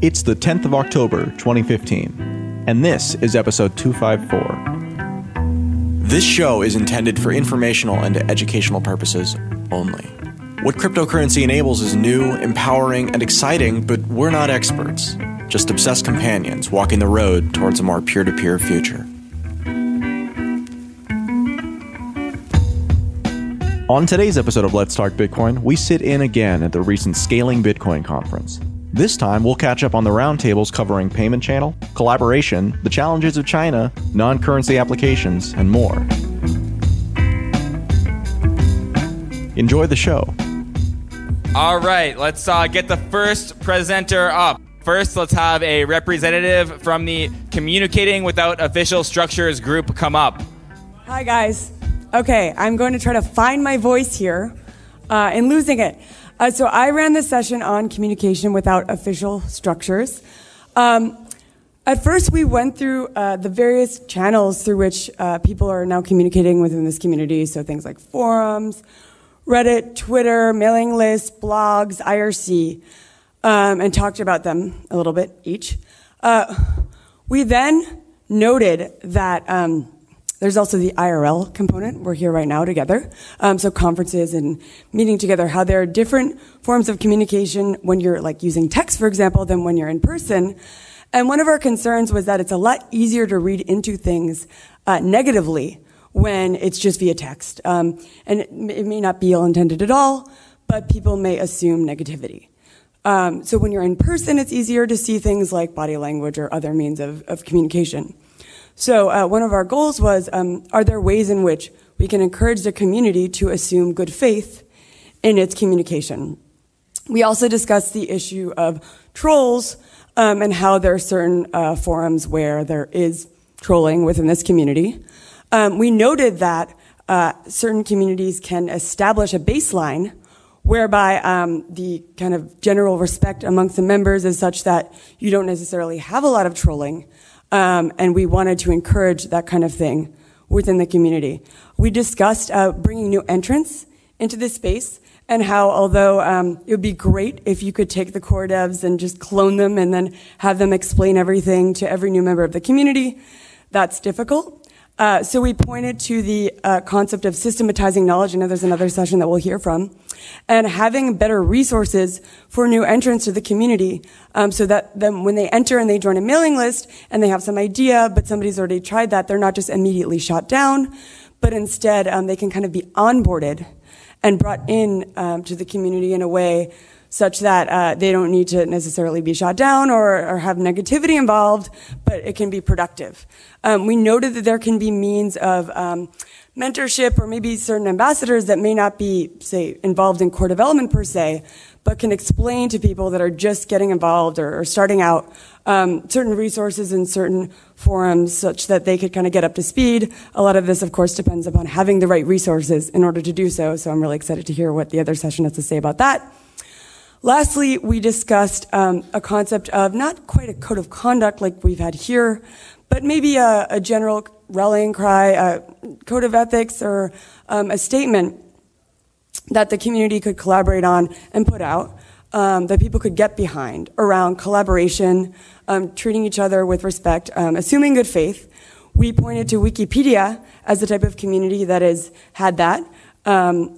It's the 10th of October, 2015, and this is episode 254. This show is intended for informational and educational purposes only. What cryptocurrency enables is new, empowering, and exciting, but we're not experts. Just obsessed companions walking the road towards a more peer-to-peer future. On today's episode of Let's Talk Bitcoin, we sit in again at the recent Scaling Bitcoin conference. This time, we'll catch up on the roundtables covering Payment Channel, Collaboration, the challenges of China, non-currency applications, and more. Enjoy the show. All right, let's get the first presenter up. First, let's have a representative from the Communicating Without Official Structures group come up. Hi, guys. Okay, I'm going to try to find my voice here and losing it. So I ran this session on communication without official structures. At first, we went through the various channels through which people are now communicating within this community. So things like forums, Reddit, Twitter, mailing lists, blogs, IRC, and talked about them a little bit each. We then noted that there's also the IRL component. We're here right now together. So conferences and meeting together, how there are different forms of communication when you're like using text, for example, than when you're in person. And one of our concerns was that it's a lot easier to read into things negatively when it's just via text. And it may not be ill-intended at all, but people may assume negativity. So when you're in person, it's easier to see things like body language or other means of communication. So one of our goals was, are there ways in which we can encourage the community to assume good faith in its communication? We also discussed the issue of trolls and how there are certain forums where there is trolling within this community. We noted that certain communities can establish a baseline whereby the kind of general respect amongst the members is such that you don't necessarily have a lot of trolling. And we wanted to encourage that kind of thing within the community. We discussed bringing new entrants into this space and how, although it would be great if you could take the core devs and just clone them and then have them explain everything to every new member of the community, that's difficult. So we pointed to the concept of systematizing knowledge. I know there's another session that we'll hear from. And having better resources for new entrants to the community so that then when they enter and they join a mailing list and they have some idea, but somebody's already tried that, they're not just immediately shot down, but instead they can kind of be onboarded and brought in to the community in a way such that they don't need to necessarily be shot down or have negativity involved, but it can be productive. We noted that there can be means of mentorship or maybe certain ambassadors that may not be, say, involved in core development per se, but can explain to people that are just getting involved or starting out certain resources in certain forums such that they could kind of get up to speed. A lot of this, of course, depends upon having the right resources in order to do so, so I'm really excited to hear what the other session has to say about that. Lastly, we discussed a concept of not quite a code of conduct like we've had here, but maybe a general rallying cry, a code of ethics, or a statement that the community could collaborate on and put out that people could get behind around collaboration, treating each other with respect, assuming good faith. We pointed to Wikipedia as the type of community that has had that.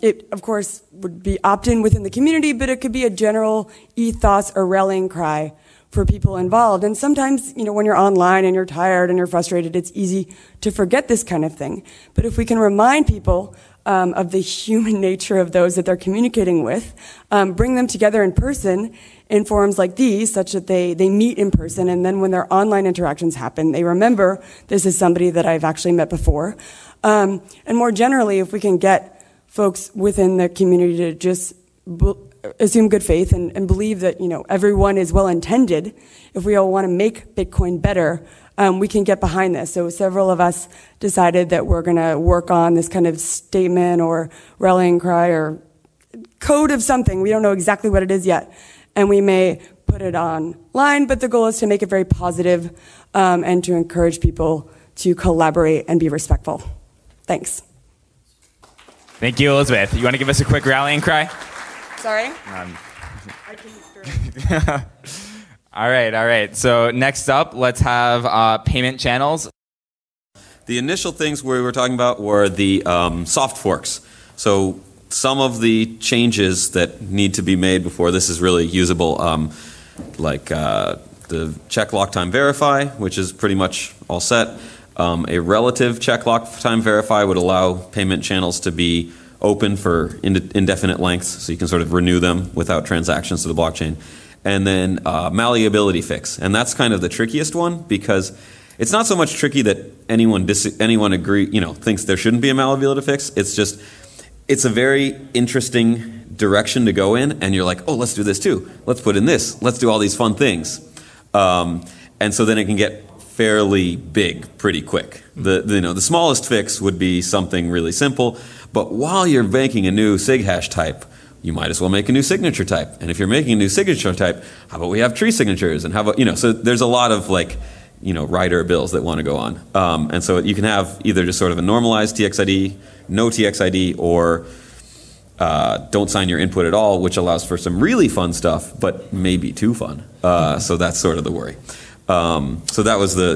It, of course, would be opt-in within the community, but it could be a general ethos or rallying cry for people involved. And sometimes, you know, when you're online and you're tired and you're frustrated, it's easy to forget this kind of thing. But if we can remind people of the human nature of those that they're communicating with, bring them together in person in forums like these, such that they meet in person, and then when their online interactions happen, they remember this is somebody that I've actually met before. And more generally, if we can get folks within the community to just assume good faith and believe that, you know, everyone is well-intended. If we all want to make Bitcoin better, we can get behind this. So several of us decided that we're going to work on this kind of statement or rallying cry or code of something. We don't know exactly what it is yet. And we may put it online, but the goal is to make it very positive, and to encourage people to collaborate and be respectful. Thanks. Thank you, Elizabeth. You want to give us a quick rallying cry? Sorry? I can All right. So next up, let's have payment channels. The initial things we were talking about were the soft forks. So some of the changes that need to be made before this is really usable, like the check lock time verify, which is pretty much all set. A relative check lock time verify would allow payment channels to be open for indefinite lengths, so you can sort of renew them without transactions to the blockchain. And then malleability fix, and that's kind of the trickiest one, because it's not so much tricky that anyone thinks there shouldn't be a malleability fix. It's just, it's a very interesting direction to go in, and you're like, oh, let's do this too. Let's put in this. Let's do all these fun things. And so then it can get fairly big pretty quick. The smallest fix would be something really simple, but while you're making a new sig hash type, you might as well make a new signature type. And if you're making a new signature type, how about we have tree signatures? And how about, so there's a lot of rider bills that want to go on. And so you can have either just sort of a normalized TXID, no TXID, or don't sign your input at all, which allows for some really fun stuff, but maybe too fun. So that's sort of the worry. So that was the,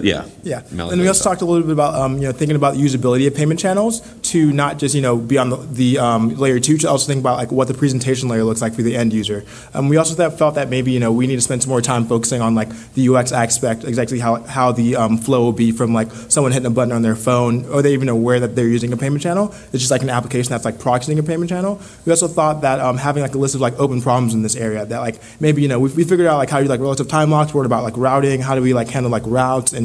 And we also talked a little bit about, thinking about the usability of payment channels to not just, be on the layer two, to also think about what the presentation layer looks like for the end user. We also felt that maybe, we need to spend some more time focusing on the UX aspect, exactly how the flow will be from someone hitting a button on their phone, or they even aware that they're using a payment channel. It's just an application that's proxying a payment channel. We also thought that having a list of open problems in this area that maybe, we figured out how you relative time locks, what about routing, how do we handle routes and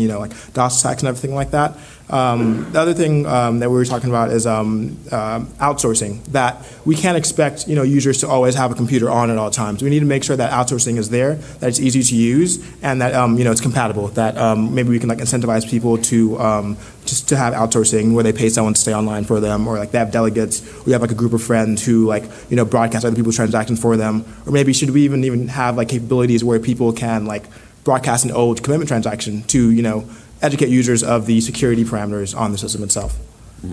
DOS attacks and everything like that. The other thing that we were talking about is outsourcing. That we can't expect users to always have a computer on at all times. We need to make sure that outsourcing is there, that it's easy to use, and that it's compatible. That maybe we can incentivize people to just to have outsourcing where they pay someone to stay online for them, or they have delegates. We have a group of friends who broadcast other people's transactions for them, or maybe should we even have capabilities where people can broadcast an old commitment transaction to educate users of the security parameters on the system itself. We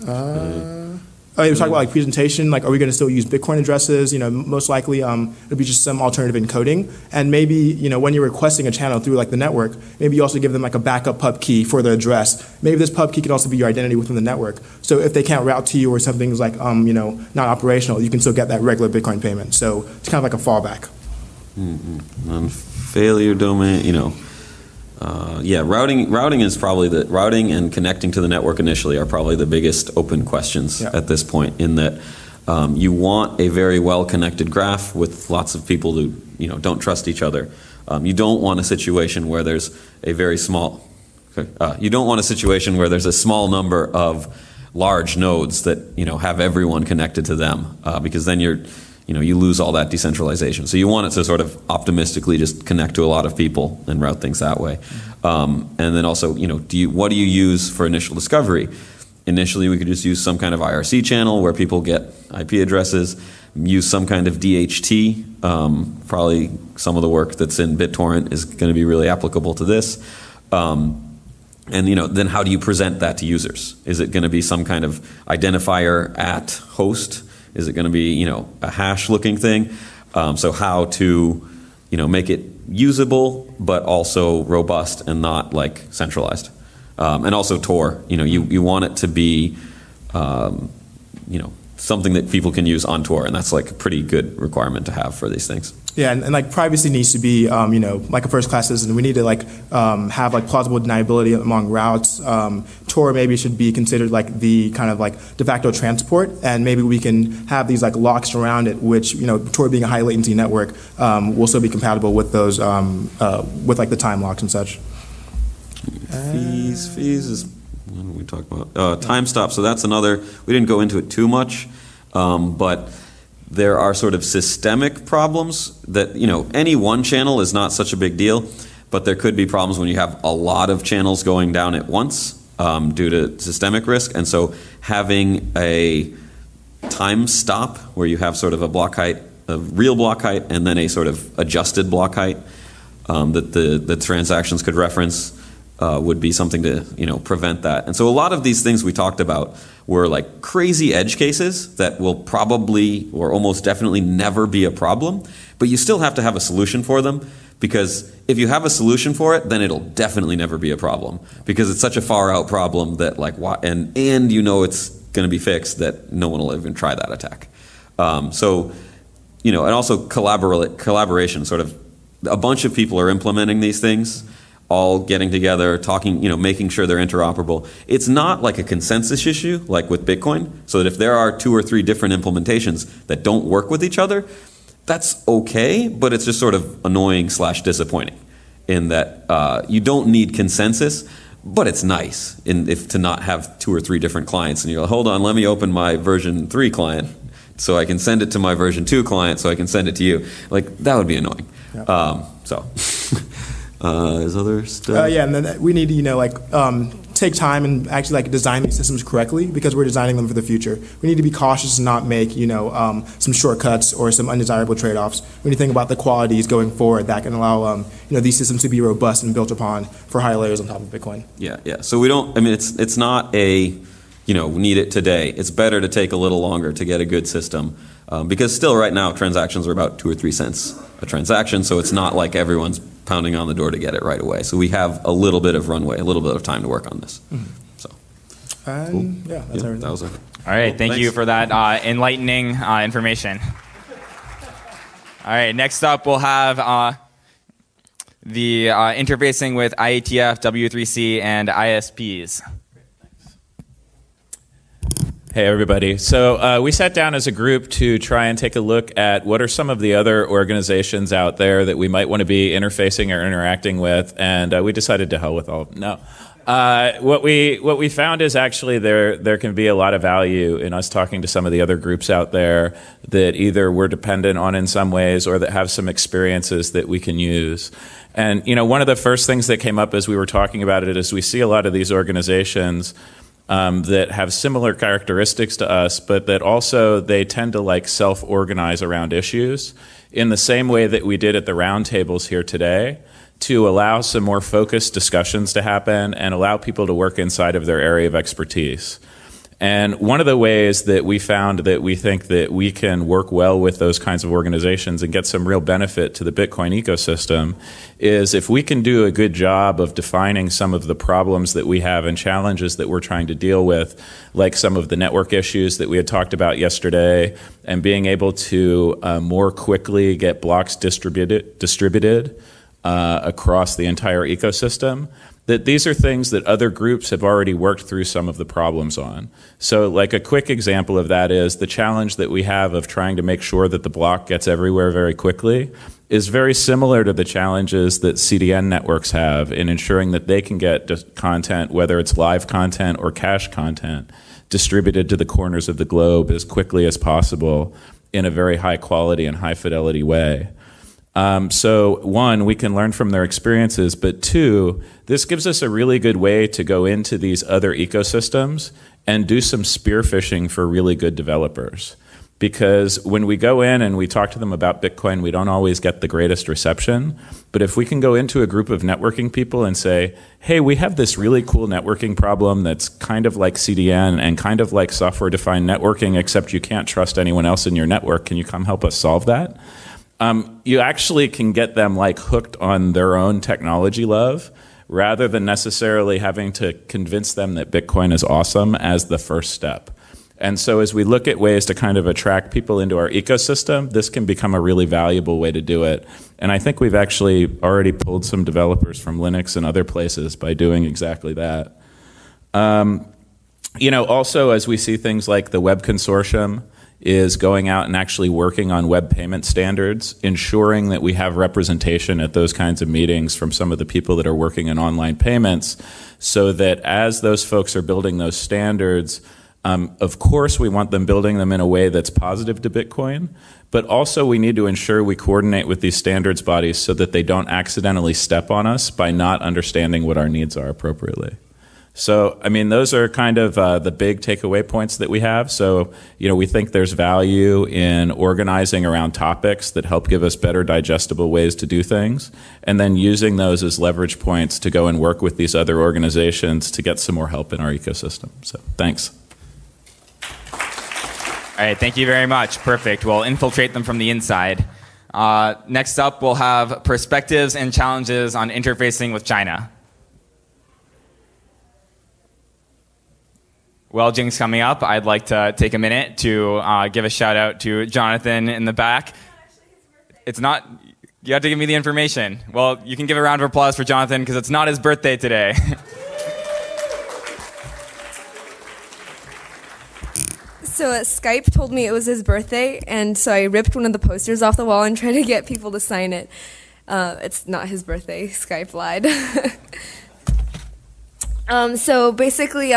were talking about presentation. Are we going to still use Bitcoin addresses? Most likely it'll be just some alternative encoding. And maybe when you're requesting a channel through the network, maybe you also give them a backup pub key for the address. Maybe this pub key can also be your identity within the network. So if they can't route to you or something's not operational, you can still get that regular Bitcoin payment. So it's kind of like a fallback. Failure domain, routing is probably routing and connecting to the network initially are probably the biggest open questions at this point, in that you want a very well connected graph with lots of people who don't trust each other. You don't want a situation where there's a small number of large nodes that have everyone connected to them, because then you lose all that decentralization. So you want it to sort of optimistically just connect to a lot of people and route things that way. And then also, what do you use for initial discovery? Initially, we could just use some kind of IRC channel where people get IP addresses, use some kind of DHT. Probably some of the work that's in BitTorrent is going to be really applicable to this. Then how do you present that to users? Is it going to be some kind of identifier at host? Is it going to be, a hash-looking thing? So how to, make it usable but also robust and not centralized. And also Tor. You want it to be, something that people can use on Tor, and that's a pretty good requirement to have for these things. Yeah, and privacy needs to be, a first-class citizen. We need to have plausible deniability among routes. Tor maybe should be considered the kind of de facto transport, and maybe we can have these locks around it, which Tor being a high latency network will still be compatible with those the time locks and such. Fees is what we talked about. Time stop. So that's another. We didn't go into it too much, but there are sort of systemic problems that, any one channel is not such a big deal, but there could be problems when you have a lot of channels going down at once due to systemic risk. And so having a time stop where you have sort of a block height, a real block height, and then a sort of adjusted block height that the transactions could reference would be something to, you know, prevent that. And so a lot of these things we talked about were like crazy edge cases that will probably or almost definitely never be a problem, but you still have to have a solution for them, because if you have a solution for it, then it'll definitely never be a problem, because it's such a far out problem that like why, and you know it's going to be fixed, that no one will even try that attack. So, you know, and also collaboration, sort of a bunch of people are implementing these things, all getting together, talking, you know, making sure they're interoperable. It's not like a consensus issue, like with Bitcoin, so that if there are 2 or 3 different implementations that don't work with each other, that's okay, but it's just sort of annoying/disappointing in that you don't need consensus, but it's nice to not have 2 or 3 different clients, and you're like, hold on, let me open my version 3 client so I can send it to my version 2 client so I can send it to you. Like, that would be annoying. Yep. There's other stuff. Yeah, and then we need to, you know, like take time and actually like design these systems correctly, because we're designing them for the future. We need to be cautious and not make, you know, some shortcuts or some undesirable trade-offs. We need to think about the qualities going forward that can allow you know, these systems to be robust and built upon for higher layers on top of Bitcoin. Yeah. So we don't. I mean, it's not a, you know, we need it today. It's better to take a little longer to get a good system, because still right now transactions are about 2 or 3 cents a transaction, so it's not like everyone's pounding on the door to get it right away. So we have a little bit of runway, a little bit of time to work on this. Mm-hmm. So, cool. Yeah, that's everything. That was it. All right, cool. Thank you for that enlightening information. All right, next up we'll have the interfacing with IETF, W3C, and ISPs. Hey everybody. So we sat down as a group to try and take a look at what are some of the other organizations out there that we might want to be interfacing or interacting with, and we decided to hell with all of them. No. What we found is actually there can be a lot of value in us talking to some of the other groups out there that either we're dependent on in some ways or that have some experiences that we can use. And you know, one of the first things that came up as we were talking about it is we see a lot of these organizations that have similar characteristics to us, but that also they tend to like self-organize around issues in the same way that we did at the roundtables here today, to allow some more focused discussions to happen and allow people to work inside of their area of expertise. And one of the ways that we found that we think that we can work well with those kinds of organizations and get some real benefit to the Bitcoin ecosystem is if we can do a good job of defining some of the problems that we have and challenges that we're trying to deal with, like some of the network issues that we had talked about yesterday, and being able to more quickly get blocks distributed across the entire ecosystem, that these are things that other groups have already worked through some of the problems on. So like a quick example of that is the challenge that we have of trying to make sure that the block gets everywhere very quickly is very similar to the challenges that CDN networks have in ensuring that they can get content, whether it's live content or cache content, distributed to the corners of the globe as quickly as possible in a very high quality and high fidelity way. So one, we can learn from their experiences, but two, this gives us a really good way to go into these other ecosystems and do some spear phishing for really good developers. Because when we go in and we talk to them about Bitcoin, we don't always get the greatest reception. But if we can go into a group of networking people and say, hey, we have this really cool networking problem that's kind of like CDN and kind of like software-defined networking, except you can't trust anyone else in your network. Can you come help us solve that? You actually can get them like hooked on their own technology love rather than necessarily having to convince them that Bitcoin is awesome as the first step. And so as we look at ways to kind of attract people into our ecosystem, this can become a really valuable way to do it. And I think we've actually already pulled some developers from Linux and other places by doing exactly that. You know, also as we see things like the Web Consortium is going out and actually working on web payment standards, ensuring that we have representation at those kinds of meetings from some of the people that are working in online payments, so that as those folks are building those standards, of course we want them building them in a way that's positive to Bitcoin, but also we need to ensure we coordinate with these standards bodies so that they don't accidentally step on us by not understanding what our needs are appropriately. So, I mean, those are kind of the big takeaway points that we have. So, you know, we think there's value in organizing around topics that help give us better digestible ways to do things, and then using those as leverage points to go and work with these other organizations to get some more help in our ecosystem. So, thanks. All right, thank you very much. Perfect. We'll infiltrate them from the inside. Next up, we'll have perspectives and challenges on interfacing with China. While Jing's coming up, I'd like to take a minute to give a shout out to Jonathan in the back. It's not, you have to give me the information. Well, you can give a round of applause for Jonathan because it's not his birthday today. So Skype told me it was his birthday, and so I ripped one of the posters off the wall and tried to get people to sign it. It's not his birthday, Skype lied. So basically,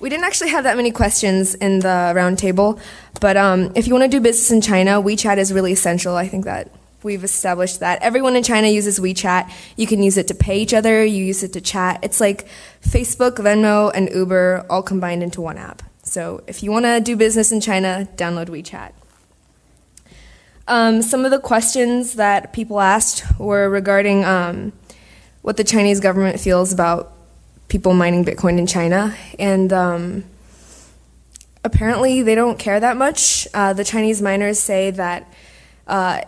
we didn't actually have that many questions in the round table, but if you want to do business in China, WeChat is really essential. I think that we've established that. Everyone in China uses WeChat. You can use it to pay each other, you use it to chat. It's like Facebook, Venmo, and Uber all combined into one app. So if you want to do business in China, download WeChat. Some of the questions that people asked were regarding what the Chinese government feels about people mining Bitcoin in China, and apparently they don't care that much. The Chinese miners say that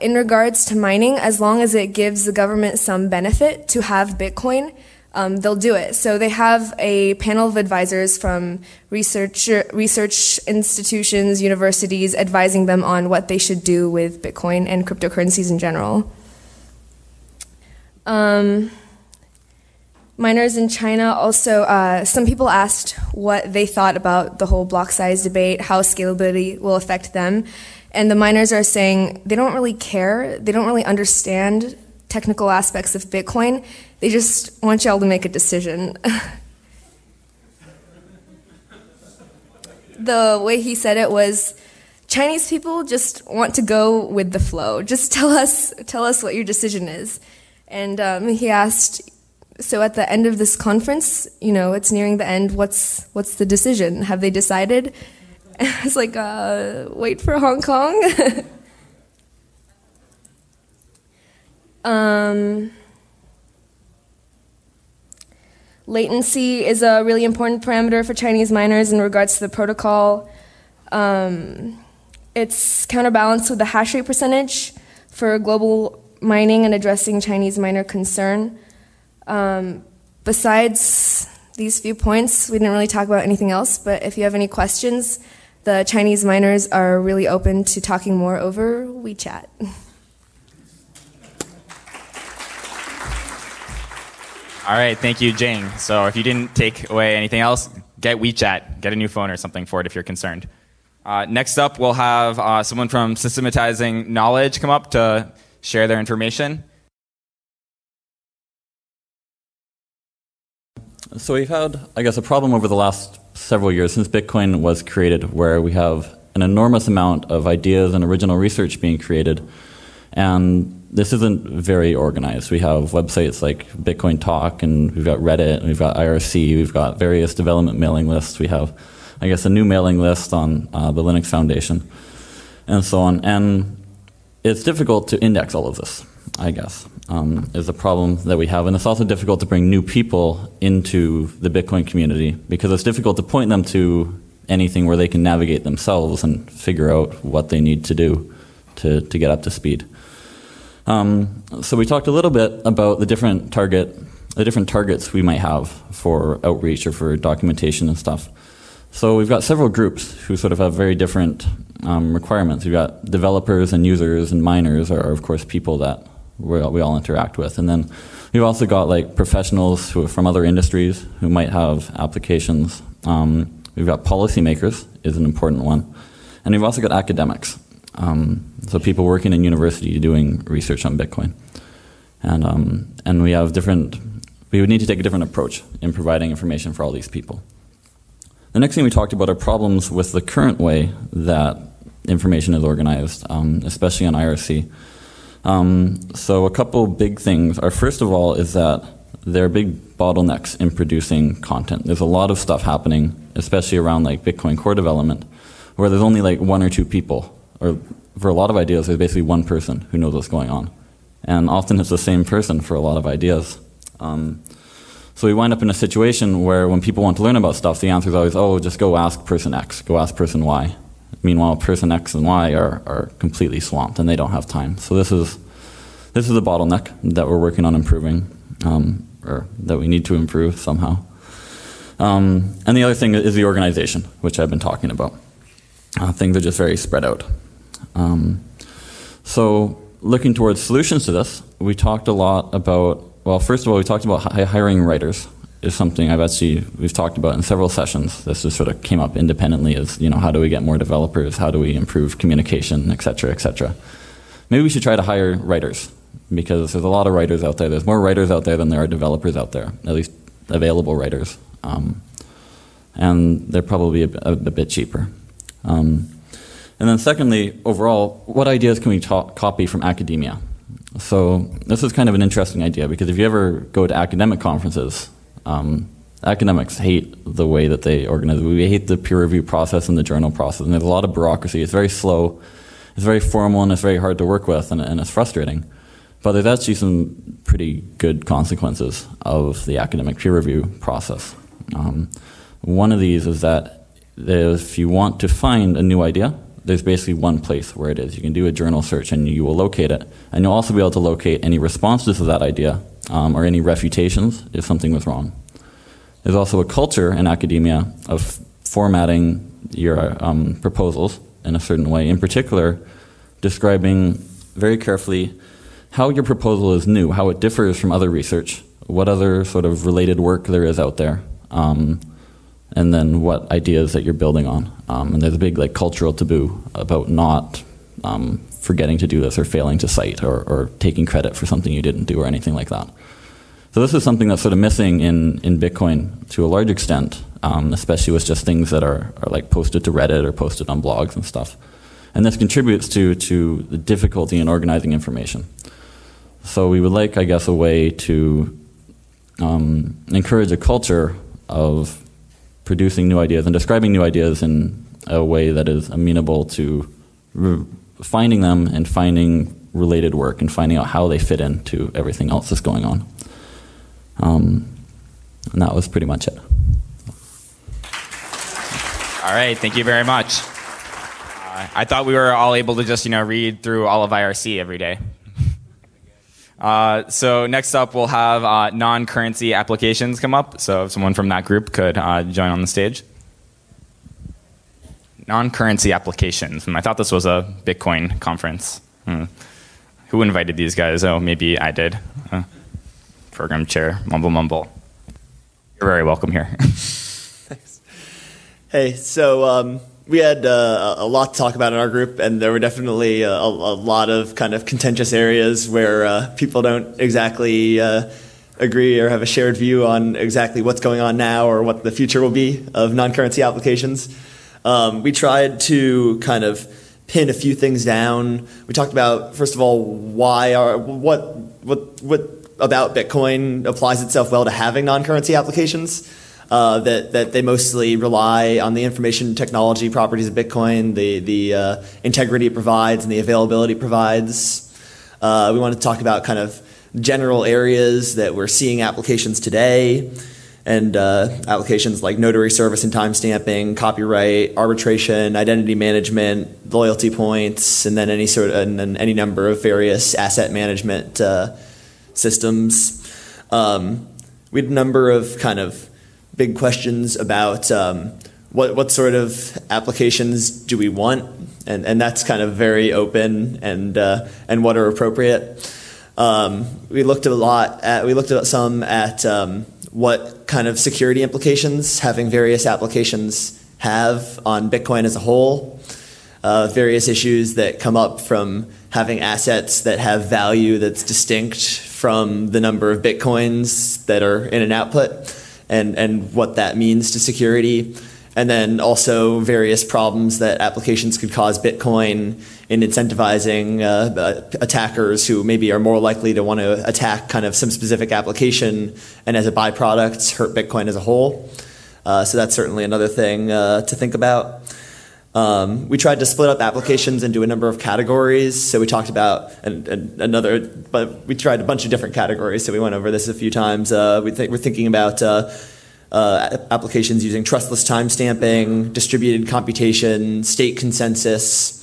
in regards to mining, as long as it gives the government some benefit to have Bitcoin, they'll do it. So they have a panel of advisors from research institutions, universities, advising them on what they should do with Bitcoin and cryptocurrencies in general. Miners in China also, some people asked what they thought about the whole block size debate, how scalability will affect them. And the miners are saying they don't really care, they don't really understand technical aspects of Bitcoin, they just want y'all to make a decision. The way he said it was, Chinese people just want to go with the flow, just tell us what your decision is. And he asked, so at the end of this conference, you know, it's nearing the end, what's the decision? Have they decided? And I was like, wait for Hong Kong. Latency is a really important parameter for Chinese miners in regards to the protocol. It's counterbalanced with the hash rate percentage for global mining and addressing Chinese miner concern. Besides these few points, we didn't really talk about anything else, but if you have any questions, the Chinese miners are really open to talking more over WeChat. All right, thank you, Jing. So if you didn't take away anything else, get WeChat, get a new phone or something for it if you're concerned. Next up, we'll have someone from Systematizing Knowledge come up to share their information. So we've had, I guess, a problem over the last several years since Bitcoin was created where we have an enormous amount of ideas and original research being created, and this isn't very organized. We have websites like Bitcoin Talk, and we've got Reddit, and we've got IRC, we've got various development mailing lists. We have, I guess, a new mailing list on the Linux Foundation, and so on. And it's difficult to index all of this, I guess, is a problem that we have. And it's also difficult to bring new people into the Bitcoin community because it's difficult to point them to anything where they can navigate themselves and figure out what they need to do to get up to speed. So we talked a little bit about the different targets we might have for outreach or for documentation and stuff. So we've got several groups who sort of have very different requirements. We've got developers and users, and miners are, of course, people that we all interact with. And then we've also got like professionals who are from other industries who might have applications. We've got policymakers is an important one. And we've also got academics, so people working in university doing research on Bitcoin. And we have we would need to take a different approach in providing information for all these people. The next thing we talked about are problems with the current way that information is organized, especially on IRC. So a couple big things are, first of all, is that there are big bottlenecks in producing content. There's a lot of stuff happening, especially around like Bitcoin core development, where there's only like one or two people, or for a lot of ideas, there's basically one person who knows what's going on. And often it's the same person for a lot of ideas. So we wind up in a situation where when people want to learn about stuff, the answer is always, oh, just go ask person X, go ask person Y. Meanwhile, person X and Y are completely swamped and they don't have time. So this is a bottleneck that we're working on improving, or that we need to improve somehow. And the other thing is the organization, which I've been talking about. Things are just very spread out. So looking towards solutions to this, we talked a lot about, well, first of all, we talked about hiring writers. Is something we've talked about in several sessions. This just sort of came up independently as, you know, how do we get more developers? How do we improve communication, et cetera, et cetera? Maybe we should try to hire writers, because there's a lot of writers out there. There's more writers out there than there are developers out there, at least available writers. And they're probably a bit cheaper. And then secondly, overall, what ideas can we copy from academia? So this is kind of an interesting idea, because if you ever go to academic conferences, academics hate the way that they organize. We hate the peer review process and the journal process, and there's a lot of bureaucracy. It's very slow, it's very formal, and it's very hard to work with, and it's frustrating. But there's actually some pretty good consequences of the academic peer review process. One of these is that if you want to find a new idea, there's basically one place where it is. You can do a journal search and you will locate it, and you'll also be able to locate any responses to that idea, or any refutations if something was wrong. There's also a culture in academia of formatting your proposals in a certain way, in particular describing very carefully how your proposal is new, how it differs from other research, what other sort of related work there is out there, and then what ideas that you're building on. And there's a big like cultural taboo about not forgetting to do this, or failing to cite, or taking credit for something you didn't do, or anything like that. So this is something that's sort of missing in Bitcoin to a large extent, especially with just things that are like posted to Reddit or posted on blogs and stuff. And this contributes to the difficulty in organizing information. So we would like, I guess, a way to encourage a culture of producing new ideas and describing new ideas in a way that is amenable to finding them and finding related work and finding out how they fit into everything else that's going on. And that was pretty much it. All right, thank you very much. I thought we were all able to just, you know, read through all of IRC every day. So next up, we'll have non-currency applications come up. So if someone from that group could join on the stage. Non-currency applications. I thought this was a Bitcoin conference. Who invited these guys? Oh, maybe I did. Program chair, mumble mumble. You're very welcome here. Thanks. Hey, so we had a lot to talk about in our group, and there were definitely a lot of kind of contentious areas where people don't exactly agree or have a shared view on exactly what's going on now or what the future will be of non-currency applications. We tried to kind of pin a few things down. We talked about, first of all, what about Bitcoin applies itself well to having non-currency applications, that they mostly rely on the information technology properties of Bitcoin, the integrity it provides and the availability it provides. We want to talk about kind of general areas that we're seeing applications today. And applications like notary service and timestamping, copyright, arbitration, identity management, loyalty points, and then any number of various asset management systems. We had a number of kind of big questions about what sort of applications do we want, and that's kind of very open, and what are appropriate. We looked at some at what kind of security implications having various applications have on Bitcoin as a whole, various issues that come up from having assets that have value that's distinct from the number of Bitcoins that are in an output, and what that means to security. and then also various problems that applications could cause Bitcoin in incentivizing attackers who maybe are more likely to want to attack kind of some specific application and as a byproduct hurt Bitcoin as a whole. So that's certainly another thing to think about. We tried to split up applications into a number of categories. So we talked about we tried a bunch of different categories. So we went over this a few times. We're thinking about applications using trustless timestamping, distributed computation, state consensus.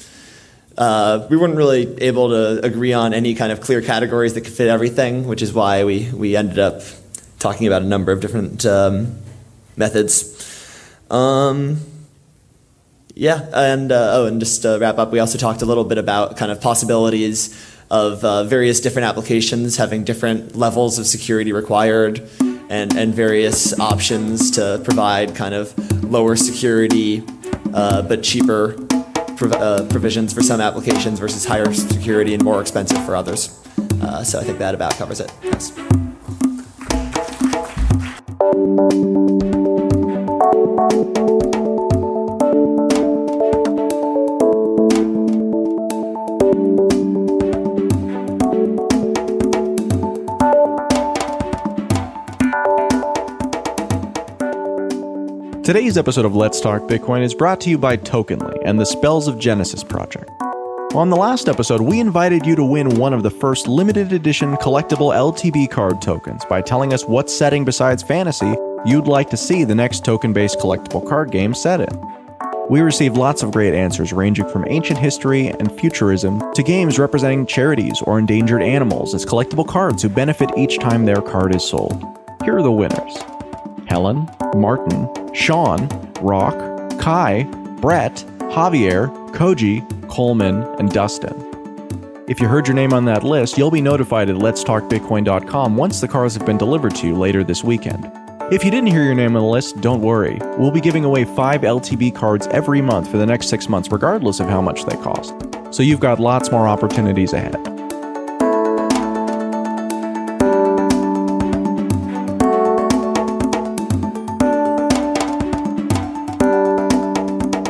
We weren't really able to agree on any kind of clear categories that could fit everything, which is why we ended up talking about a number of different methods. And just to wrap up, we also talked a little bit about kind of possibilities of various different applications having different levels of security required and various options to provide kind of lower security but cheaper provisions for some applications versus higher security and more expensive for others. So I think that about covers it. Yes. Today's episode of Let's Talk Bitcoin is brought to you by Tokenly and the Spells of Genesis project. On the last episode, we invited you to win one of the first limited edition collectible LTB card tokens by telling us what setting besides fantasy you'd like to see the next token-based collectible card game set in. We received lots of great answers ranging from ancient history and futurism to games representing charities or endangered animals as collectible cards who benefit each time their card is sold. Here are the winners: Helen, Martin, Sean, Rock, Kai, Brett, Javier, Koji, Coleman, and Dustin. If you heard your name on that list, you'll be notified at letstalkbitcoin.com once the cards have been delivered to you later this weekend. If you didn't hear your name on the list, don't worry. We'll be giving away 5 LTB cards every month for the next 6 months, regardless of how much they cost. So you've got lots more opportunities ahead.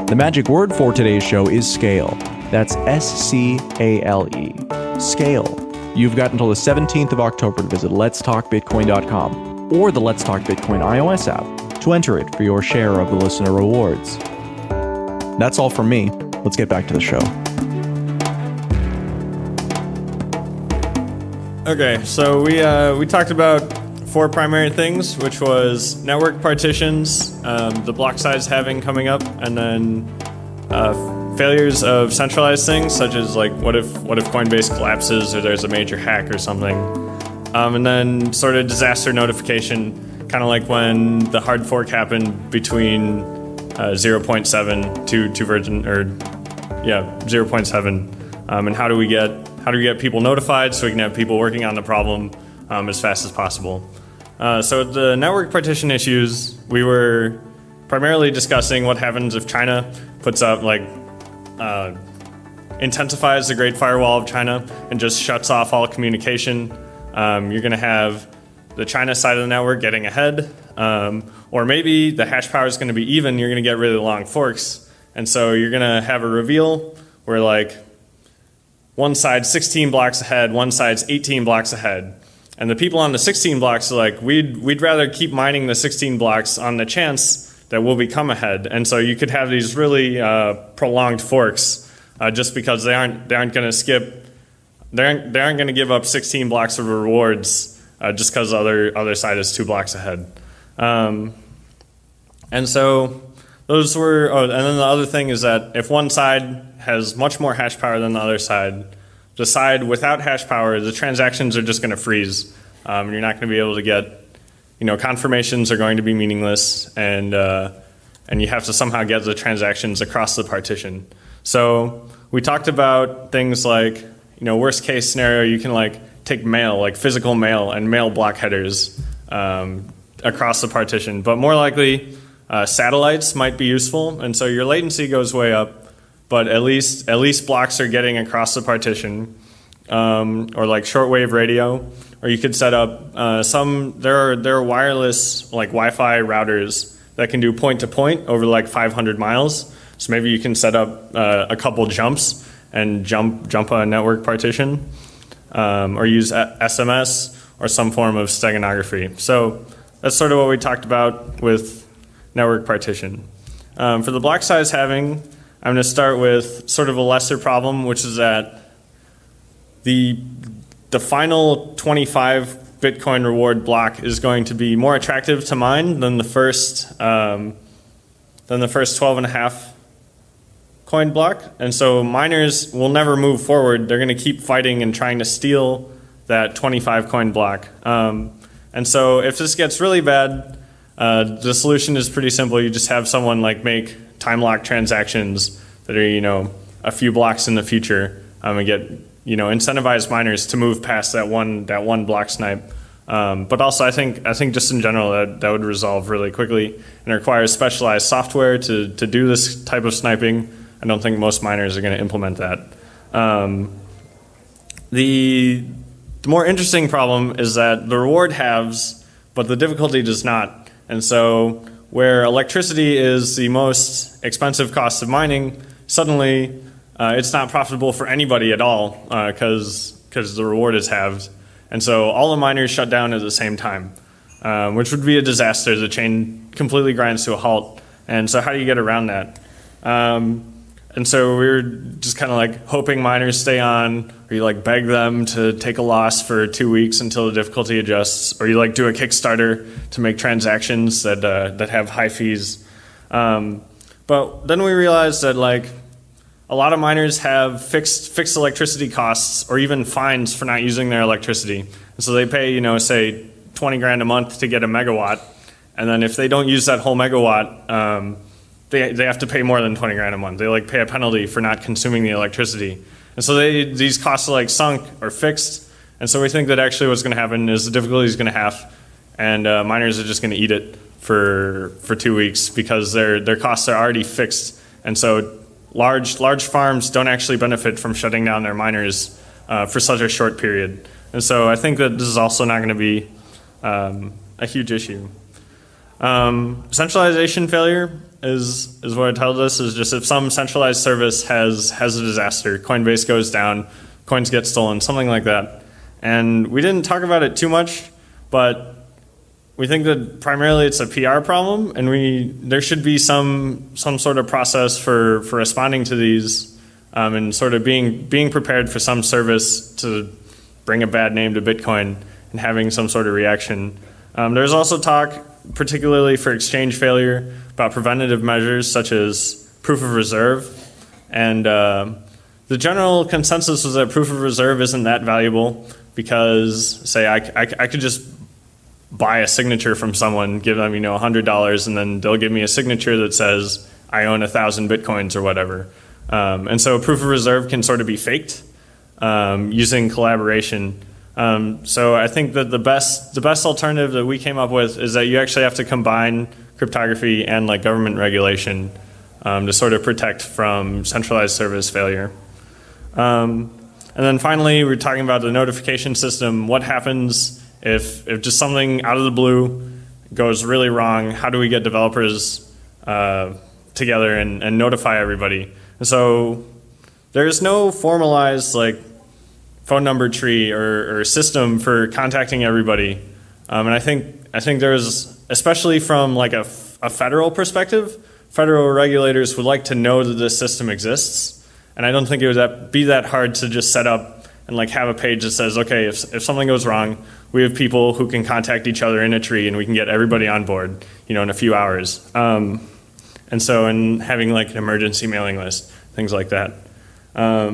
The magic word for today's show is scale. That's S-C-A-L-E. Scale. You've got until the 17th of October to visit letstalkbitcoin.com or the Let's Talk Bitcoin iOS app to enter it for your share of the listener rewards. That's all from me. Let's get back to the show. Okay, so we talked about 4 primary things, which was network partitions, the block size halving coming up, and then failures of centralized things, such as like what if Coinbase collapses or there's a major hack or something, and then sort of disaster notification, kind of like when the hard fork happened between 0.7 to Virgin, or yeah, 0.7, and how do we get people notified so we can have people working on the problem as fast as possible. So the network partition issues, we were primarily discussing what happens if China puts up, intensifies the Great Firewall of China and just shuts off all communication. You're going to have the China side of the network getting ahead, or maybe the hash power is going to be even. You're going to get really long forks. And so you're going to have a reveal where, one side's 16 blocks ahead, one side's 18 blocks ahead. And the people on the 16 blocks are like, we'd rather keep mining the 16 blocks on the chance that we'll become ahead. And so you could have these really prolonged forks just because they aren't going to skip, they aren't going to give up 16 blocks of rewards just because other side is 2 blocks ahead. And so those were, and then the other thing is that if one side has much more hash power than the other side, the side without hash power, the transactions are just going to freeze. You're not going to be able to get, confirmations are going to be meaningless, and you have to somehow get the transactions across the partition. So we talked about things like, worst case scenario, you can take mail, physical mail and mail block headers across the partition, but more likely satellites might be useful, and so your latency goes way up. But at least blocks are getting across the partition, or shortwave radio, or you could set up there are wireless Wi-Fi routers that can do point to point over like 500 miles. So maybe you can set up a couple jumps and jump a network partition, or use SMS or some form of steganography. So that's sort of what we talked about with network partition. For the block size halving, I'm going to start with sort of a lesser problem, which is that the final 25 Bitcoin reward block is going to be more attractive to mine than the first 12.5 coin block, and so miners will never move forward. They're going to keep fighting and trying to steal that 25 coin block. And so if this gets really bad, the solution is pretty simple. You just have someone like make time lock transactions that are, you know, a few blocks in the future, and get, you know, incentivize miners to move past that one block snipe. But also I think just in general that would resolve really quickly and requires specialized software to do this type of sniping. I don't think most miners are going to implement that. The more interesting problem is that the reward halves, but the difficulty does not. And so where electricity is the most expensive cost of mining, suddenly it's not profitable for anybody at all because the reward is halved. And so all the miners shut down at the same time, which would be a disaster. The chain completely grinds to a halt. And so how do you get around that? And so we were just kind of like hoping miners stay on, or you like beg them to take a loss for 2 weeks until the difficulty adjusts, or you like do a Kickstarter to make transactions that have high fees. But then we realized that like a lot of miners have fixed electricity costs or even fines for not using their electricity. And so they pay, you know, say 20 grand a month to get a megawatt. And then if they don't use that whole megawatt, they have to pay more than 20 grand a month. They like pay a penalty for not consuming the electricity. And so these costs are like sunk or fixed. And so we think that actually what's going to happen is the difficulty is going to half, and miners are just going to eat it for 2 weeks because their costs are already fixed. And so large farms don't actually benefit from shutting down their miners for such a short period. And so I think that this is also not going to be a huge issue. Centralization failure is what I titled this, is just if some centralized service has a disaster, Coinbase goes down, coins get stolen, something like that. And we didn't talk about it too much, but we think that primarily it's a PR problem, and there should be some sort of process for responding to these, and sort of being prepared for some service to bring a bad name to Bitcoin and having some sort of reaction. There's also talk, particularly for exchange failure, about preventative measures such as proof of reserve, and the general consensus was that proof of reserve isn't that valuable because, say, I could just buy a signature from someone, give them, you know, $100, and then they'll give me a signature that says I own 1,000 Bitcoins or whatever. And so proof of reserve can sort of be faked using collaboration. So I think that the best alternative that we came up with is that you actually have to combine cryptography and like government regulation to sort of protect from centralized service failure. And then finally, we're talking about the notification system. What happens if just something out of the blue goes really wrong? How do we get developers together and notify everybody? And so there's no formalized like phone number tree or system for contacting everybody. And I think there's, especially from like a federal perspective, federal regulators would like to know that this system exists. And I don't think it would be that hard to just set up and like have a page that says, okay, if something goes wrong, we have people who can contact each other in a tree, and we can get everybody on board, you know, in a few hours. And so, and having like an emergency mailing list, things like that. I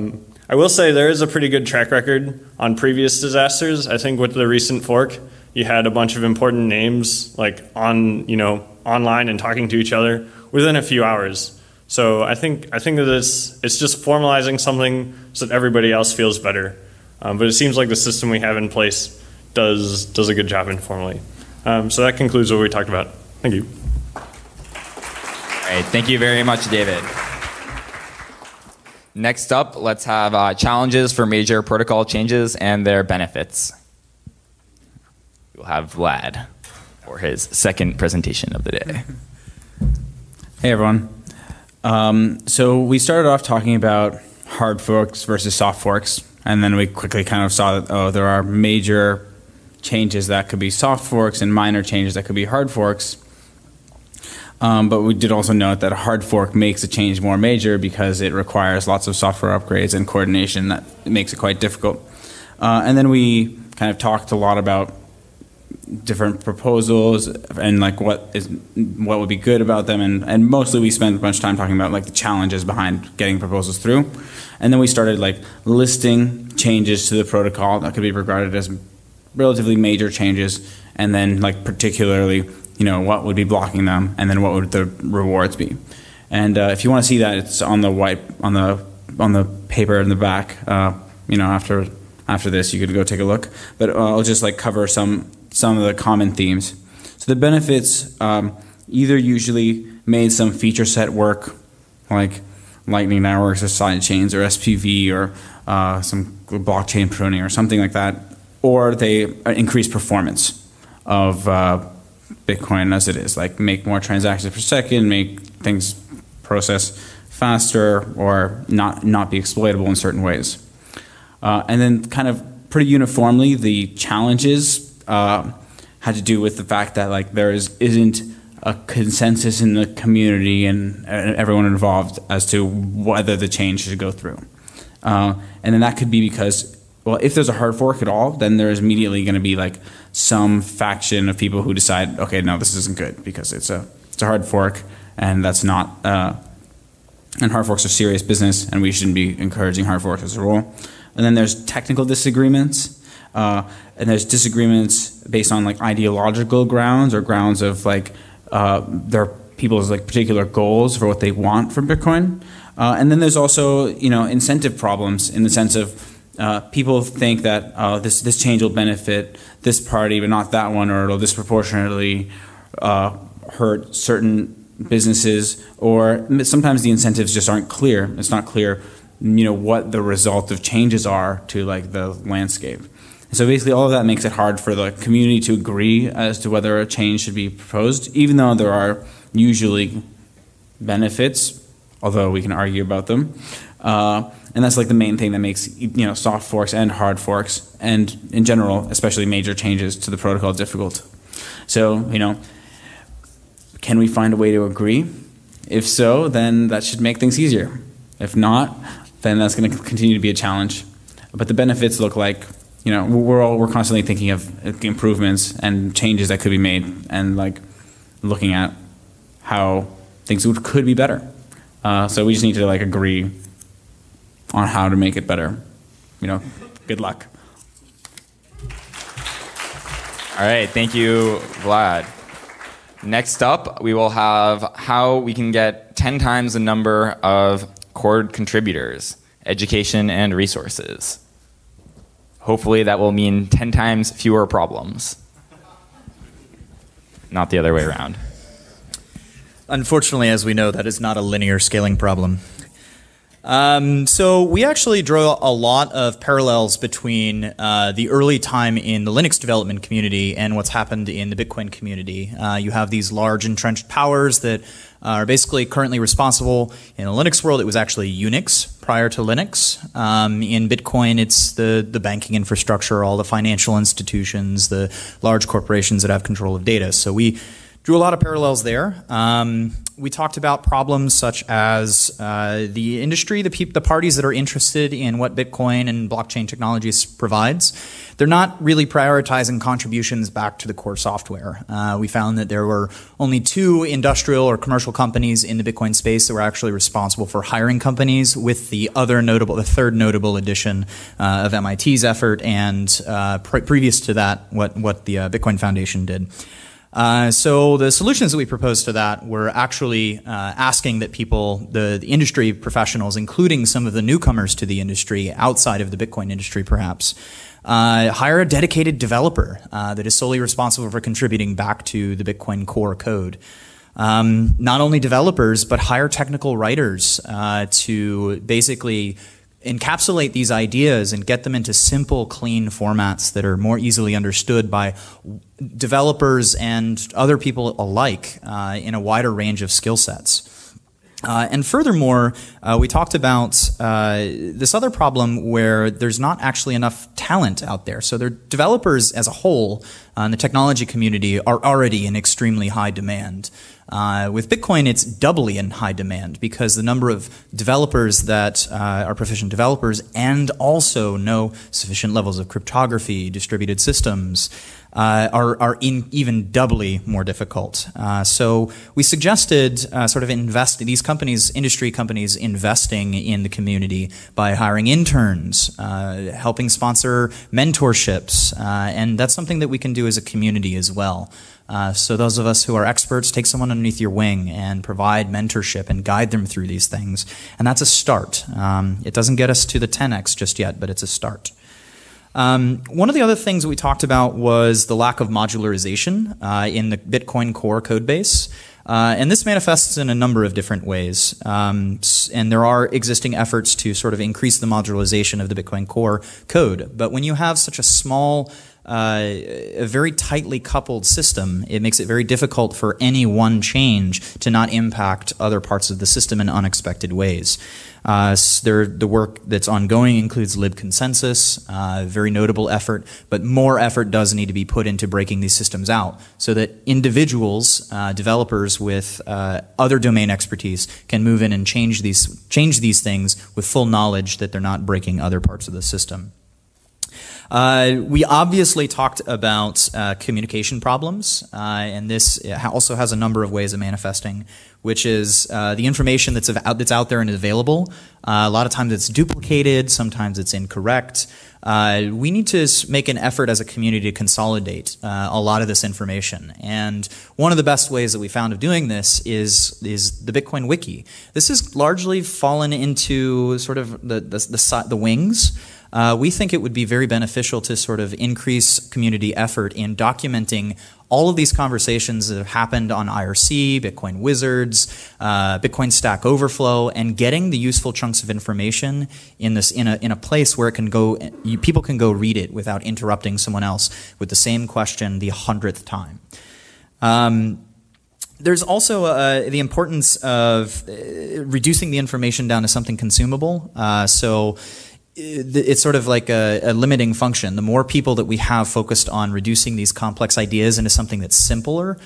will say there is a pretty good track record on previous disasters. I think with the recent fork, you had a bunch of important names like on, you know, online and talking to each other within a few hours. So I think that it's just formalizing something so that everybody else feels better. But it seems like the system we have in place does a good job informally. So that concludes what we talked about. Thank you. All right, thank you very much, David. Next up, let's have challenges for major protocol changes and their benefits. We'll have Vlad for his second presentation of the day. Hey everyone. So we started off talking about hard forks versus soft forks, and then we quickly kind of saw that, oh, there are major changes that could be soft forks and minor changes that could be hard forks. But we did also note that a hard fork makes a change more major because it requires lots of software upgrades and coordination that makes it quite difficult. And then we kind of talked a lot about different proposals and like what would be good about them, and mostly we spent a bunch of time talking about like the challenges behind getting proposals through. And then we started like listing changes to the protocol that could be regarded as relatively major changes, and then like particularly, you know, what would be blocking them, and then what would the rewards be. And if you want to see that, it's on the white on the paper in the back. You know, after this, you could go take a look. But I'll just like cover some of the common themes. So the benefits either usually made some feature set work, like Lightning networks or sidechains or SPV or some blockchain pruning or something like that, or they increase performance of Bitcoin as it is, like make more transactions per second, make things process faster, or not be exploitable in certain ways. And then kind of pretty uniformly, the challenges had to do with the fact that like there isn't a consensus in the community and everyone involved as to whether the change should go through. And then that could be because, well, if there's a hard fork at all, then there's immediately going to be like some faction of people who decide, okay, no, this isn't good because it's a hard fork, and that's not and hard forks are serious business, and we shouldn't be encouraging hard forks as a rule. And then there's technical disagreements. And there's disagreements based on like ideological grounds or grounds of like their people's like particular goals for what they want from Bitcoin. And then there's also, you know, incentive problems in the sense of people think that this change will benefit this party but not that one, or it'll disproportionately hurt certain businesses, or sometimes the incentives just aren't clear. It's not clear, you know, what the result of changes are to like the landscape. So basically all of that makes it hard for the community to agree as to whether a change should be proposed, even though there are usually benefits, although we can argue about them. And that's like the main thing that makes, you know, soft forks and hard forks, and in general, especially major changes to the protocol, difficult. So, you know, can we find a way to agree? If so, then that should make things easier. If not, then that's going to continue to be a challenge. But the benefits look like, you know, we're constantly thinking of improvements and changes that could be made, and like looking at how things could be better. So we just need to like agree on how to make it better. You know, good luck. All right, thank you, Vlad. Next up, we will have how we can get 10 times the number of core contributors, education, and resources. Hopefully that will mean 10 times fewer problems. Not the other way around. Unfortunately, as we know, that is not a linear scaling problem. So we actually draw a lot of parallels between the early time in the Linux development community and what's happened in the Bitcoin community. You have these large entrenched powers that are basically currently responsible. In the Linux world, it was actually Unix prior to Linux. In Bitcoin, it's the banking infrastructure, all the financial institutions, the large corporations that have control of data. So we drew a lot of parallels there. We talked about problems such as the industry, the parties that are interested in what Bitcoin and blockchain technologies provides. They're not really prioritizing contributions back to the core software. We found that there were only 2 industrial or commercial companies in the Bitcoin space that were actually responsible for hiring companies, with the third notable addition of MIT's effort, and previous to that, what the Bitcoin Foundation did. So the solutions that we proposed to that were actually asking that people, the industry professionals, including some of the newcomers to the industry outside of the Bitcoin industry perhaps, hire a dedicated developer that is solely responsible for contributing back to the Bitcoin core code. Not only developers, but hire technical writers to basically encapsulate these ideas and get them into simple, clean formats that are more easily understood by developers and other people alike in a wider range of skill sets. And furthermore, we talked about this other problem where there's not actually enough talent out there. So their developers as a whole in the technology community are already in extremely high demand. With Bitcoin, it's doubly in high demand because the number of developers that are proficient developers and also know sufficient levels of cryptography, distributed systems, are even doubly more difficult. So we suggested sort of industry companies investing in the community by hiring interns, helping sponsor mentorships, and that's something that we can do as a community as well. So those of us who are experts, take someone underneath your wing and provide mentorship and guide them through these things. And that's a start. It doesn't get us to the 10x just yet, but it's a start. One of the other things we talked about was the lack of modularization in the Bitcoin core code base. And this manifests in a number of different ways. And there are existing efforts to sort of increase the modularization of the Bitcoin core code. But when you have such a small a very tightly coupled system, it makes it very difficult for any one change to not impact other parts of the system in unexpected ways. The work that's ongoing includes libconsensus, a very notable effort, but more effort does need to be put into breaking these systems out so that individuals, developers with other domain expertise can move in and change these things with full knowledge that they're not breaking other parts of the system. We obviously talked about communication problems, and this also has a number of ways of manifesting, which is the information that's out there and available. A lot of times it's duplicated, sometimes it's incorrect. We need to make an effort as a community to consolidate a lot of this information. And one of the best ways that we found of doing this is the Bitcoin Wiki. This has largely fallen into sort of the wings. We think it would be very beneficial to sort of increase community effort in documenting all of these conversations that have happened on IRC, Bitcoin Wizards, Bitcoin Stack Overflow, and getting the useful chunks of information in a place where it can go, people can go read it without interrupting someone else with the same question the 100th time. There's also the importance of reducing the information down to something consumable. So it's sort of like a limiting function. The more people that we have focused on reducing these complex ideas into something that's simpler,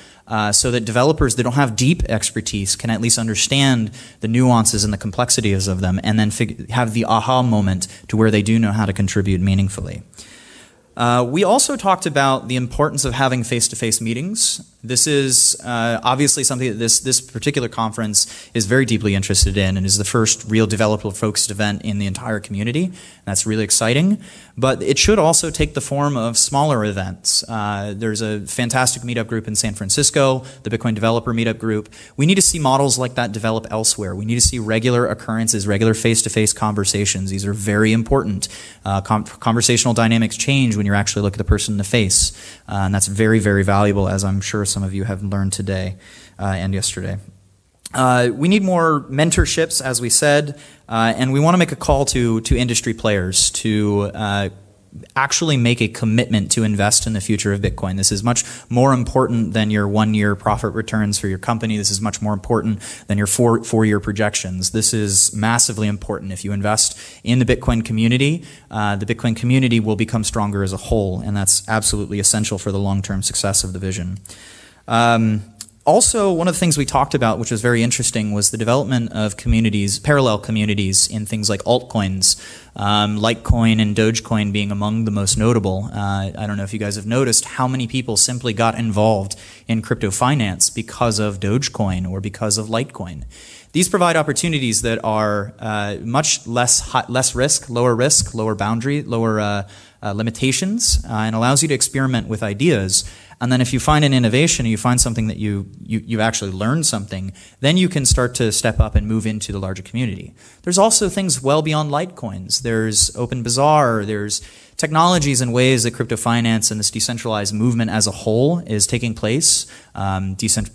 so that developers that don't have deep expertise can at least understand the nuances and the complexities of them, and then have the aha moment to where they do know how to contribute meaningfully. We also talked about the importance of having face-to-face meetings. This is obviously something that this particular conference is very deeply interested in and is the first real developer-focused event in the entire community. That's really exciting. But it should also take the form of smaller events. There's a fantastic meetup group in San Francisco, the Bitcoin Developer Meetup Group. We need to see models like that develop elsewhere. We need to see regular occurrences, regular face-to-face conversations. These are very important. Conversational dynamics change when you actually look at the person in the face. And that's very, very valuable, as I'm sure some of you have learned today and yesterday. We need more mentorships, as we said, and we want to make a call to industry players to actually make a commitment to invest in the future of Bitcoin. This is much more important than your one-year profit returns for your company. This is much more important than your four-year projections. This is massively important. If you invest in the Bitcoin community will become stronger as a whole, and that's absolutely essential for the long-term success of the vision. Also, one of the things we talked about, which was very interesting, was the development of communities, parallel communities in things like altcoins, Litecoin and Dogecoin being among the most notable. I don't know if you guys have noticed how many people simply got involved in crypto finance because of Dogecoin or because of Litecoin. These provide opportunities that are much less risk, lower boundary, lower limitations, and allows you to experiment with ideas. And then if you find an innovation, you find something that you actually learn something, then you can start to step up and move into the larger community. There's also things well beyond Litecoins. There's OpenBazaar. There's technologies and ways that crypto finance and this decentralized movement as a whole is taking place,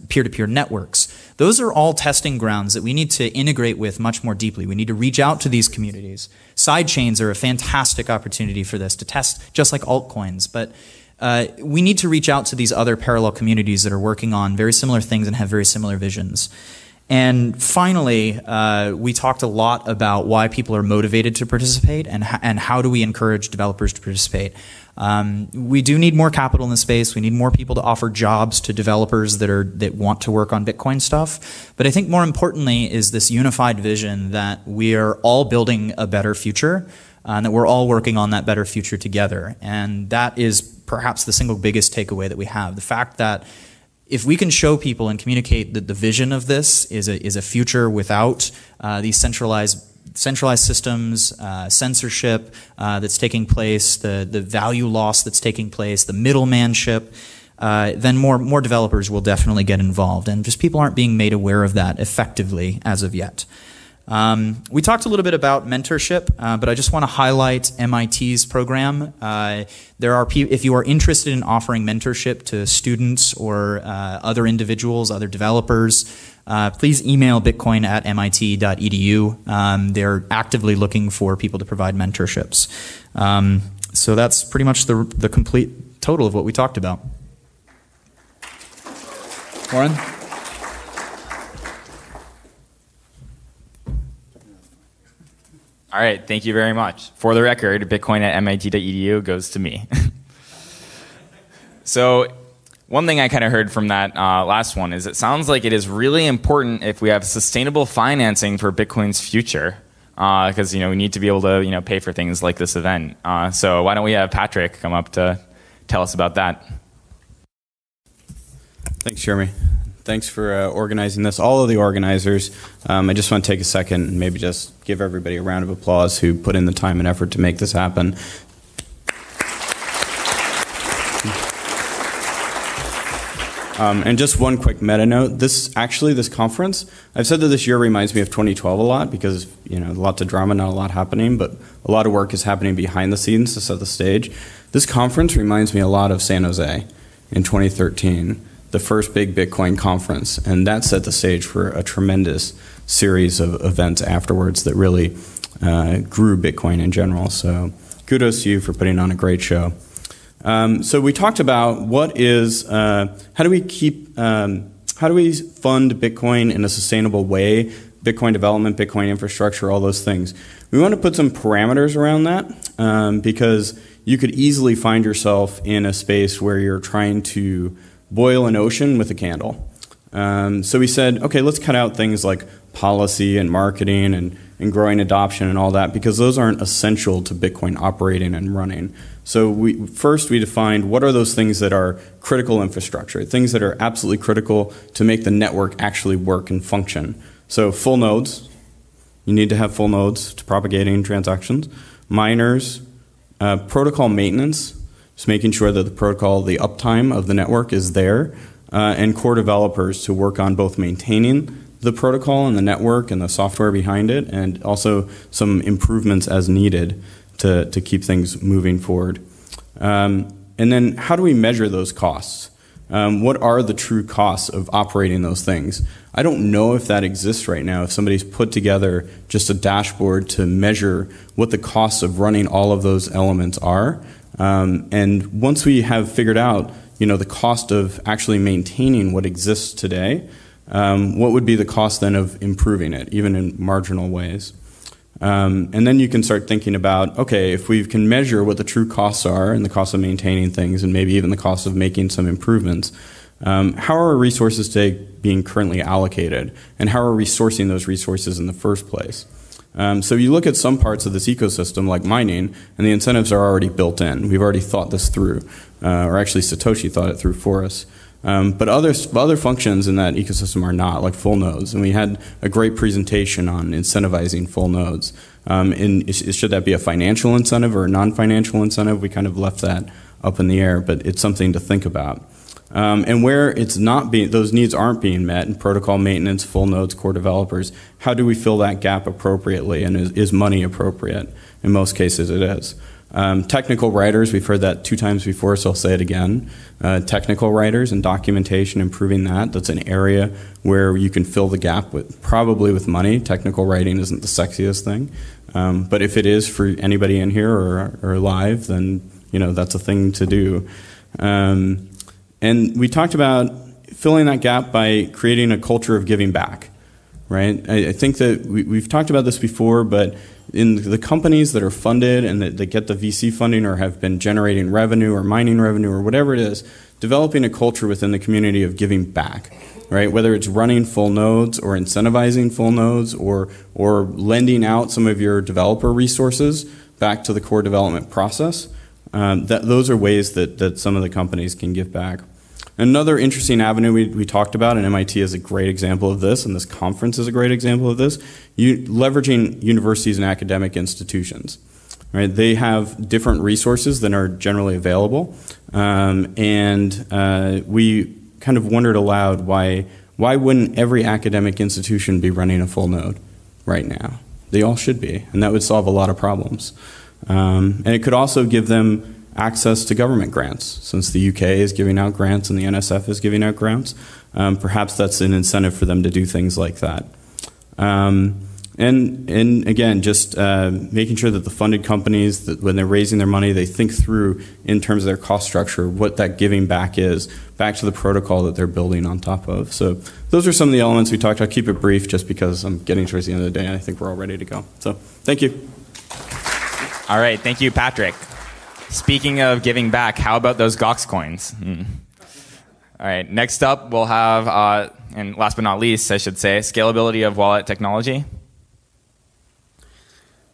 peer-to-peer networks. Those are all testing grounds that we need to integrate with much more deeply. We need to reach out to these communities. Sidechains are a fantastic opportunity for this to test, just like altcoins. But we need to reach out to these other parallel communities that are working on very similar things and have very similar visions. And finally, we talked a lot about why people are motivated to participate and how do we encourage developers to participate. We do need more capital in the space. We need more people to offer jobs to developers that want to work on Bitcoin stuff. But I think more importantly is this unified vision that we are all building a better future and that we're all working on that better future together. And that is perhaps the single biggest takeaway that we have. The fact that if we can show people and communicate that the vision of this is a future without these centralized systems, censorship that's taking place, the value loss that's taking place, the middlemanship, then more developers will definitely get involved. And just people aren't being made aware of that effectively as of yet. We talked a little bit about mentorship, but I just want to highlight MIT's program. If you are interested in offering mentorship to students or other individuals, other developers, please email bitcoin at mit.edu. They're actively looking for people to provide mentorships. So that's pretty much the complete total of what we talked about. Warren? All right, thank you very much. For the record, bitcoin at mit.edu goes to me. So one thing I kind of heard from that last one is it sounds like it is really important if we have sustainable financing for Bitcoin's future, because we need to be able to pay for things like this event. So why don't we have Patrick come up to tell us about that? Thanks, Jeremy. Thanks for organizing this, all of the organizers. I just want to take a second and maybe just give everybody a round of applause who put in the time and effort to make this happen. And just one quick meta note, this conference, I've said that this year reminds me of 2012 a lot because, lots of drama, not a lot happening, but a lot of work is happening behind the scenes to set the stage. This conference reminds me a lot of San Jose in 2013. The first big Bitcoin conference, and that set the stage for a tremendous series of events afterwards that really grew Bitcoin in general. So kudos to you for putting on a great show. So we talked about how do we fund Bitcoin in a sustainable way, Bitcoin development, Bitcoin infrastructure, all those things. We want to put some parameters around that because you could easily find yourself in a space where you're trying to boil an ocean with a candle. So we said, okay, let's cut out things like policy and marketing and growing adoption and all that because those aren't essential to Bitcoin operating and running. So first we defined what are those things that are critical infrastructure, things that are absolutely critical to make the network actually work and function. So full nodes, you need to have full nodes to propagating transactions, miners, protocol maintenance, just making sure that the protocol, the uptime of the network is there, and core developers to work on both maintaining the protocol and the network and the software behind it, and also some improvements as needed to keep things moving forward. And then how do we measure those costs? What are the true costs of operating those things? I don't know if that exists right now, if somebody's put together just a dashboard to measure what the costs of running all of those elements are. And once we have figured out, the cost of actually maintaining what exists today, what would be the cost then of improving it, even in marginal ways? And then you can start thinking about, okay, if we can measure what the true costs are and the cost of maintaining things and maybe even the cost of making some improvements, how are resources today being currently allocated? And how are we sourcing those resources in the first place? So you look at some parts of this ecosystem like mining and the incentives are already built in. We've already thought this through, or actually Satoshi thought it through for us. But other functions in that ecosystem are not, like full nodes. And we had a great presentation on incentivizing full nodes. Should that be a financial incentive or a non-financial incentive? We kind of left that up in the air, but it's something to think about. And where it's not being, those needs aren't being met in protocol maintenance, full nodes, core developers, how do we fill that gap appropriately and is money appropriate? In most cases it is. Technical writers, we've heard that 2 times before, so I'll say it again. Technical writers and documentation, improving that. That's an area where you can fill the gap with, probably with money. Technical writing isn't the sexiest thing. But if it is for anybody in here or live, then you know that's a thing to do. And we talked about filling that gap by creating a culture of giving back, right? I think that we've talked about this before, but in the companies that are funded and that get the VC funding or have been generating revenue or mining revenue or whatever it is, developing a culture within the community of giving back, right? Whether it's running full nodes or incentivizing full nodes or lending out some of your developer resources back to the core development process, those are ways that some of the companies can give back. Another interesting avenue we talked about, and MIT is a great example of this, and this conference is a great example of this, leveraging universities and academic institutions. Right? They have different resources than are generally available, and we kind of wondered aloud why wouldn't every academic institution be running a full node right now? They all should be, and that would solve a lot of problems. And it could also give them access to government grants, since the UK is giving out grants and the NSF is giving out grants. Perhaps that's an incentive for them to do things like that. And again, just making sure that the funded companies, that when they're raising their money, they think through in terms of their cost structure what that giving back is, back to the protocol that they're building on top of. So those are some of the elements we talked about. I'll keep it brief just because I'm getting towards the end of the day and I think we're all ready to go. So thank you. All right, thank you, Patrick. Speaking of giving back, how about those Gox coins? All right, next up we'll have, and last but not least, I should say, scalability of wallet technology.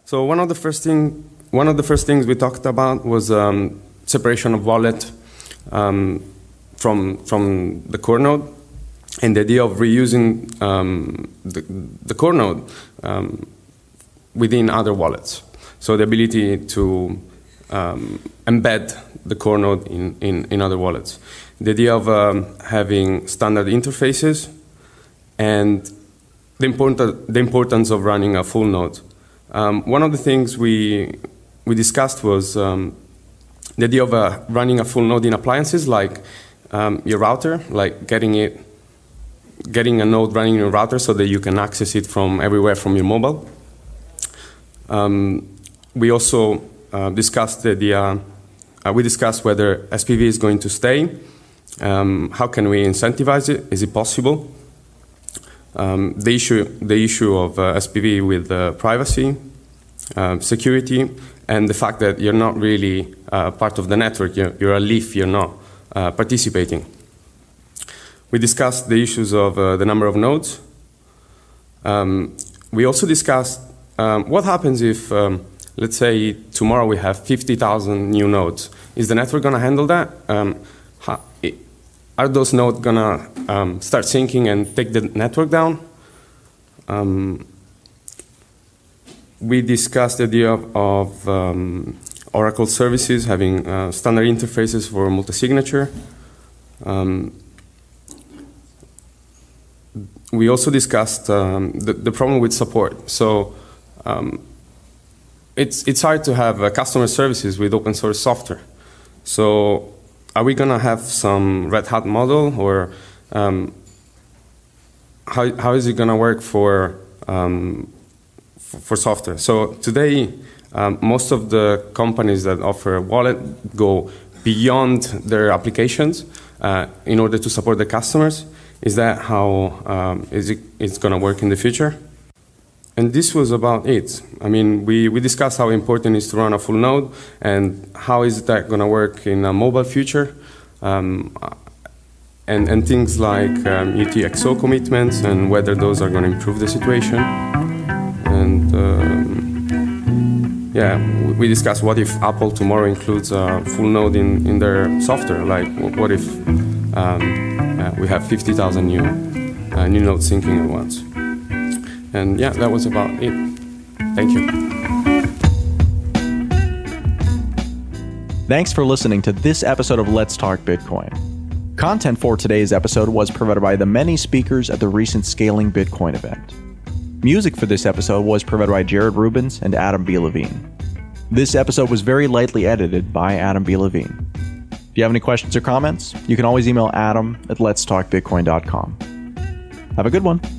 So one of the first things we talked about was separation of wallet from the core node, and the idea of reusing the core node within other wallets. So the ability to embed the core node in other wallets. The idea of having standard interfaces, and the importance of running a full node. One of the things we discussed was the idea of running a full node in appliances, like your router, like getting a node running in your router so that you can access it from everywhere from your mobile. We also discussed we discussed whether SPV is going to stay. How can we incentivize it? Is it possible? The issue of SPV with privacy, security, and the fact that you're not really part of the network. You're a leaf. You're not participating. We discussed the issues of the number of nodes. We also discussed what happens if let's say tomorrow we have 50,000 new nodes. Is the network going to handle that? Are those nodes going to start syncing and take the network down? We discussed the idea of Oracle services having standard interfaces for multi-signature. We also discussed the problem with support. So It's hard to have customer services with open source software. So are we going to have some Red Hat model, or how is it going to work for software? So today, most of the companies that offer a wallet go beyond their applications in order to support the customers. Is that how it's going to work in the future? And this was about it. I mean, we discussed how important it is to run a full node and how is that going to work in a mobile future, and things like UTXO commitments and whether those are going to improve the situation. And we discussed what if Apple tomorrow includes a full node in their software. Like, what if we have 50,000 new nodes syncing at once? And yeah, that was about it. Thank you. Thanks for listening to this episode of Let's Talk Bitcoin. Content for today's episode was provided by the many speakers at the recent Scaling Bitcoin event. Music for this episode was provided by Jared Rubens and Adam B. Levine. This episode was very lightly edited by Adam B. Levine. If you have any questions or comments, you can always email adam at letstalkbitcoin.com. Have a good one.